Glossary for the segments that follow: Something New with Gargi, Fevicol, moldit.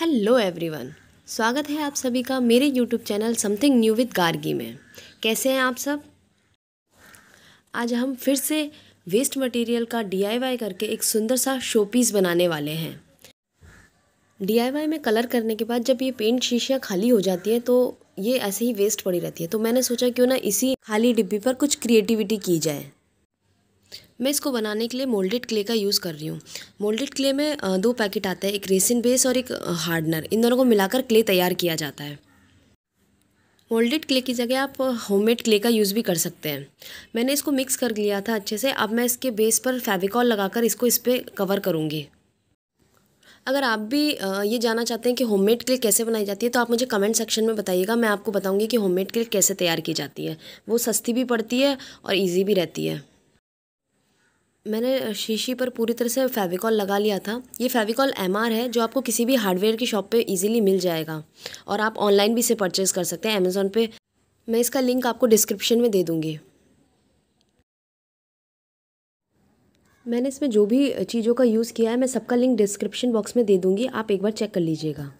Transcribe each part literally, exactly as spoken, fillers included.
Hello everyone, स्वागत है आप सभी का मेरे YouTube channel something new with Gargi में। कैसे हैं आप सब? आज हम फिर से वेस्ट मटेरियल का डीआईवाई करके एक सुंदर सा शोपीस बनाने वाले हैं। डीआईवाई में कलर करने के बाद जब ये पेंट शीशियाँ खाली हो जाती हैं तो ये ऐसे ही वेस्ट पड़ी रहती है, तो मैंने सोचा क्यों ना इसी खाली डिब्बी पर कुछ क्रिएटिविटी की जाए। मैं इसको बनाने के लिए मोल्डेड क्ले का यूज़ कर रही हूँ। मोल्डेड क्ले में दो पैकेट आते हैं, एक रेसिन बेस और एक हार्डनर। इन दोनों को मिलाकर क्ले तैयार किया जाता है। मोल्डेड क्ले की जगह आप होममेड क्ले का यूज़ भी कर सकते हैं। मैंने इसको मिक्स कर लिया था अच्छे से। अब मैं इसके बेस पर फेविकॉल लगाकर इसको इस पर कवर करूँगी। अगर आप भी ये जानना चाहते हैं कि होममेड क्ले कैसे बनाई जाती है तो आप मुझे कमेंट सेक्शन में बताइएगा। मैं आपको बताऊँगी कि होममेड क्ले कैसे तैयार की जाती है। वो सस्ती भी पड़ती है और ईजी भी रहती है। मैंने शीशी पर पूरी तरह से फेविकॉल लगा लिया था। ये फेविकॉल एम आर है जो आपको किसी भी हार्डवेयर की शॉप पे इजीली मिल जाएगा और आप ऑनलाइन भी इसे परचेज़ कर सकते हैं अमेज़ॉन पे। मैं इसका लिंक आपको डिस्क्रिप्शन में दे दूँगी। मैंने इसमें जो भी चीज़ों का यूज़ किया है मैं सबका लिंक डिस्क्रिप्शन बॉक्स में दे दूँगी, आप एक बार चेक कर लीजिएगा।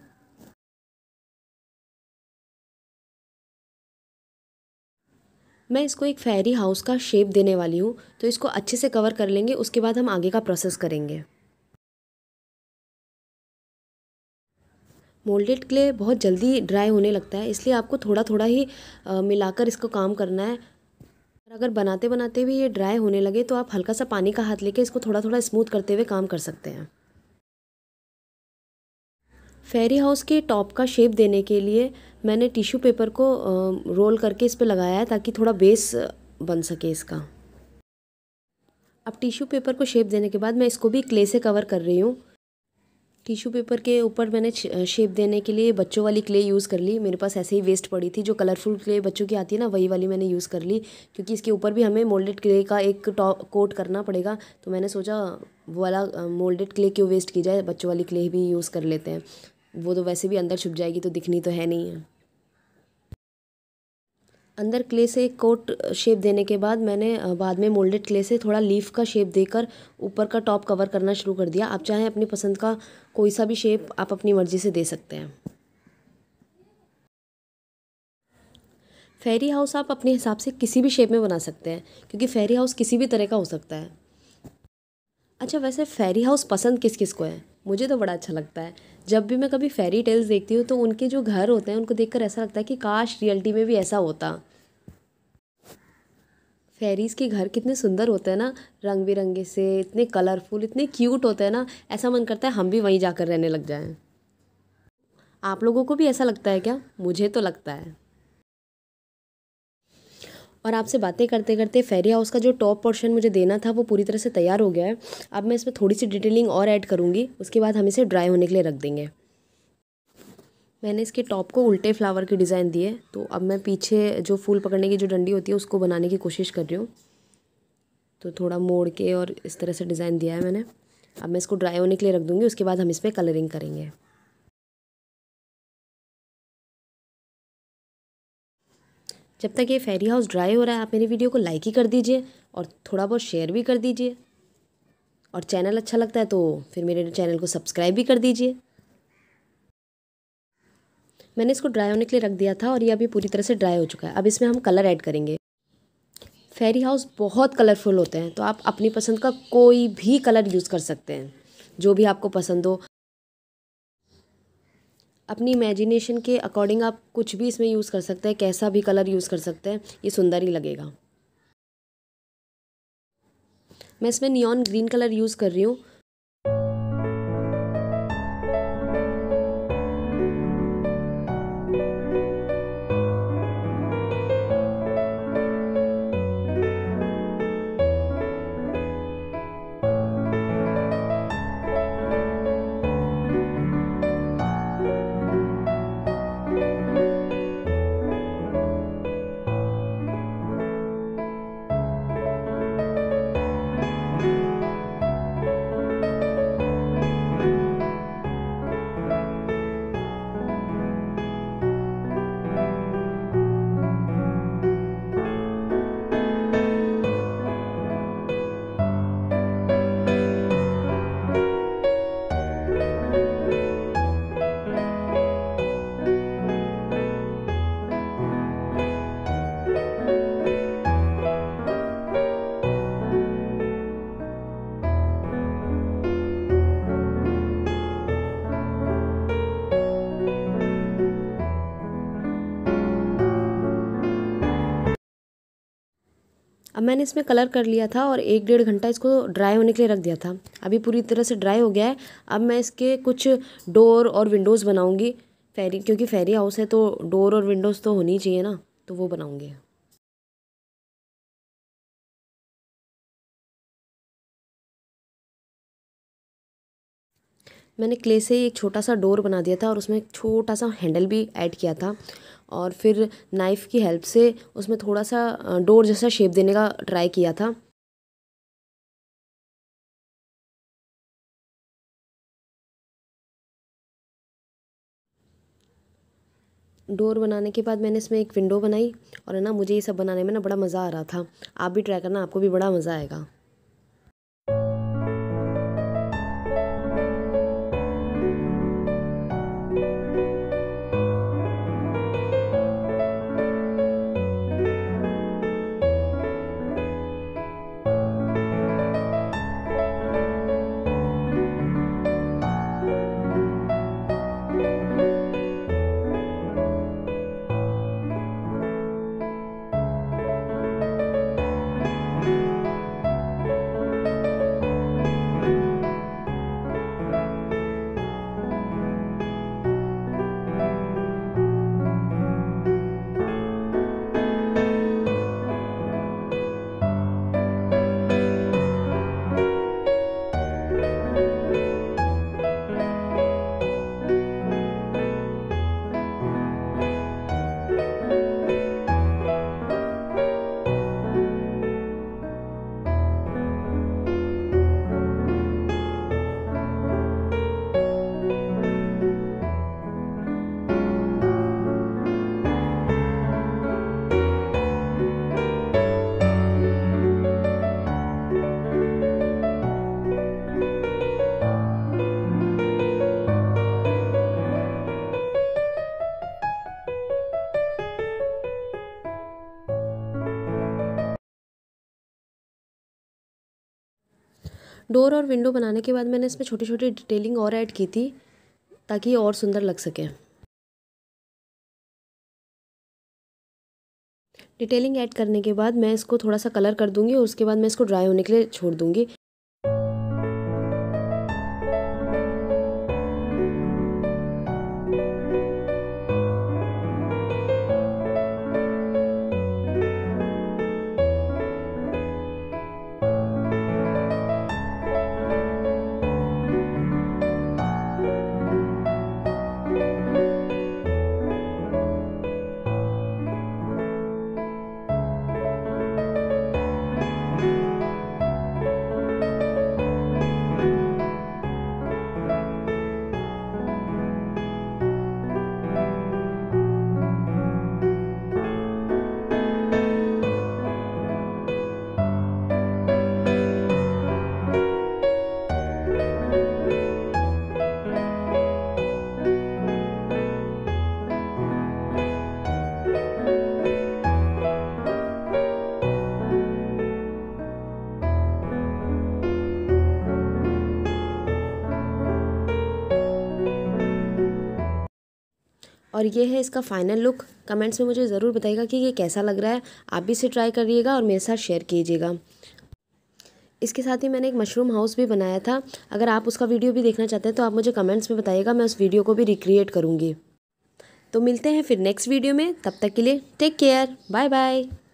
मैं इसको एक फेयरी हाउस का शेप देने वाली हूँ, तो इसको अच्छे से कवर कर लेंगे। उसके बाद हम आगे का प्रोसेस करेंगे। मोल्डेड क्ले बहुत जल्दी ड्राई होने लगता है, इसलिए आपको थोड़ा थोड़ा ही आ, मिलाकर इसको काम करना है। अगर बनाते बनाते भी ये ड्राई होने लगे तो आप हल्का सा पानी का हाथ लेके इसको थोड़ा थोड़ा स्मूथ करते हुए काम कर सकते हैं। फेरी हाउस के टॉप का शेप देने के लिए मैंने टिश्यू पेपर को रोल करके इस पे लगाया है ताकि थोड़ा बेस बन सके इसका। अब टिश्यू पेपर को शेप देने के बाद मैं इसको भी क्ले से कवर कर रही हूँ। टिश्यू पेपर के ऊपर मैंने शेप देने के लिए बच्चों वाली क्ले यूज़ कर ली। मेरे पास ऐसे ही वेस्ट पड़ी थी, जो कलरफुल क्ले बच्चों की आती है ना, वही वाली मैंने यूज़ कर ली, क्योंकि इसके ऊपर भी हमें मोल्डेड क्ले का एक टॉप कोट करना पड़ेगा। तो मैंने सोचा वो वाला मोल्डेड क्ले क्यों वेस्ट की जाए, बच्चों वाली क्ले भी यूज़ कर लेते हैं। वो तो वैसे भी अंदर छुप जाएगी, तो दिखनी तो है नहीं है। अंदर क्ले से एक कोट शेप देने के बाद मैंने बाद में मोल्डेड क्ले से थोड़ा लीफ का शेप देकर ऊपर का टॉप कवर करना शुरू कर दिया। आप चाहें अपनी पसंद का कोई सा भी शेप आप अपनी मर्ज़ी से दे सकते हैं। फेरी हाउस आप अपने हिसाब से किसी भी शेप में बना सकते हैं, क्योंकि फेरी हाउस किसी भी तरह का हो सकता है। अच्छा, वैसे फेरी हाउस पसंद किस किस को है? मुझे तो बड़ा अच्छा लगता है। जब भी मैं कभी फेरी टेल्स देखती हूँ तो उनके जो घर होते हैं उनको देखकर ऐसा लगता है कि काश रियलिटी में भी ऐसा होता। फेरीज़ के घर कितने सुंदर होते हैं ना, रंग बिरंगे से, इतने कलरफुल, इतने क्यूट होते हैं ना। ऐसा मन करता है हम भी वहीं जाकर रहने लग जाएं। आप लोगों को भी ऐसा लगता है क्या? मुझे तो लगता है। और आपसे बातें करते करते फेरी हाउस का जो टॉप पोर्शन मुझे देना था वो पूरी तरह से तैयार हो गया है। अब मैं इसमें थोड़ी सी डिटेलिंग और ऐड करूँगी, उसके बाद हम इसे ड्राई होने के लिए रख देंगे। मैंने इसके टॉप को उल्टे फ्लावर के डिज़ाइन दिए, तो अब मैं पीछे जो फूल पकड़ने की जो डंडी होती है उसको बनाने की कोशिश कर रही हूँ। तो थोड़ा मोड़ के और इस तरह से डिज़ाइन दिया है मैंने। अब मैं इसको ड्राई होने के लिए रख दूँगी, उसके बाद हम इस पर कलरिंग करेंगे। जब तक ये फेरी हाउस ड्राई हो रहा है आप मेरी वीडियो को लाइक ही कर दीजिए और थोड़ा बहुत शेयर भी कर दीजिए। और चैनल अच्छा लगता है तो फिर मेरे चैनल को सब्सक्राइब भी कर दीजिए। मैंने इसको ड्राई होने के लिए रख दिया था और ये अभी पूरी तरह से ड्राई हो चुका है। अब इसमें हम कलर ऐड करेंगे। फेरी हाउस बहुत कलरफुल होते हैं, तो आप अपनी पसंद का कोई भी कलर यूज़ कर सकते हैं, जो भी आपको पसंद हो। अपनी इमेजिनेशन के अकॉर्डिंग आप कुछ भी इसमें यूज़ कर सकते हैं, कैसा भी कलर यूज़ कर सकते हैं, ये सुंदर ही लगेगा। मैं इसमें नियॉन ग्रीन कलर यूज़ कर रही हूँ। अब मैंने इसमें कलर कर लिया था और एक डेढ़ घंटा इसको ड्राई होने के लिए रख दिया था। अभी पूरी तरह से ड्राई हो गया है। अब मैं इसके कुछ डोर और विंडोज़ बनाऊँगी, फेरी क्योंकि फेरी हाउस है तो डोर और विंडोज़ तो होनी चाहिए ना, तो वो बनाऊँगी। मैंने क्ले से ही एक छोटा सा डोर बना दिया था और उसमें एक छोटा सा हैंडल भी ऐड किया था और फिर नाइफ़ की हेल्प से उसमें थोड़ा सा डोर जैसा शेप देने का ट्राई किया था। डोर बनाने के बाद मैंने इसमें एक विंडो बनाई और है ना, मुझे ये सब बनाने में ना बड़ा मज़ा आ रहा था। आप भी ट्राई करना, आपको भी बड़ा मज़ा आएगा। डोर और विंडो बनाने के बाद मैंने इसमें छोटी छोटी डिटेलिंग और ऐड की थी ताकि ये और सुंदर लग सके। डिटेलिंग ऐड करने के बाद मैं इसको थोड़ा सा कलर कर दूंगी और उसके बाद मैं इसको ड्राई होने के लिए छोड़ दूंगी। और ये है इसका फाइनल लुक। कमेंट्स में मुझे ज़रूर बताइएगा कि ये कैसा लग रहा है। आप भी इसे ट्राई करिएगा और मेरे साथ शेयर कीजिएगा। इसके साथ ही मैंने एक मशरूम हाउस भी बनाया था। अगर आप उसका वीडियो भी देखना चाहते हैं तो आप मुझे कमेंट्स में बताइएगा, मैं उस वीडियो को भी रिक्रिएट करूँगी। तो मिलते हैं फिर नेक्स्ट वीडियो में, तब तक के लिए टेक केयर, बाय बाय।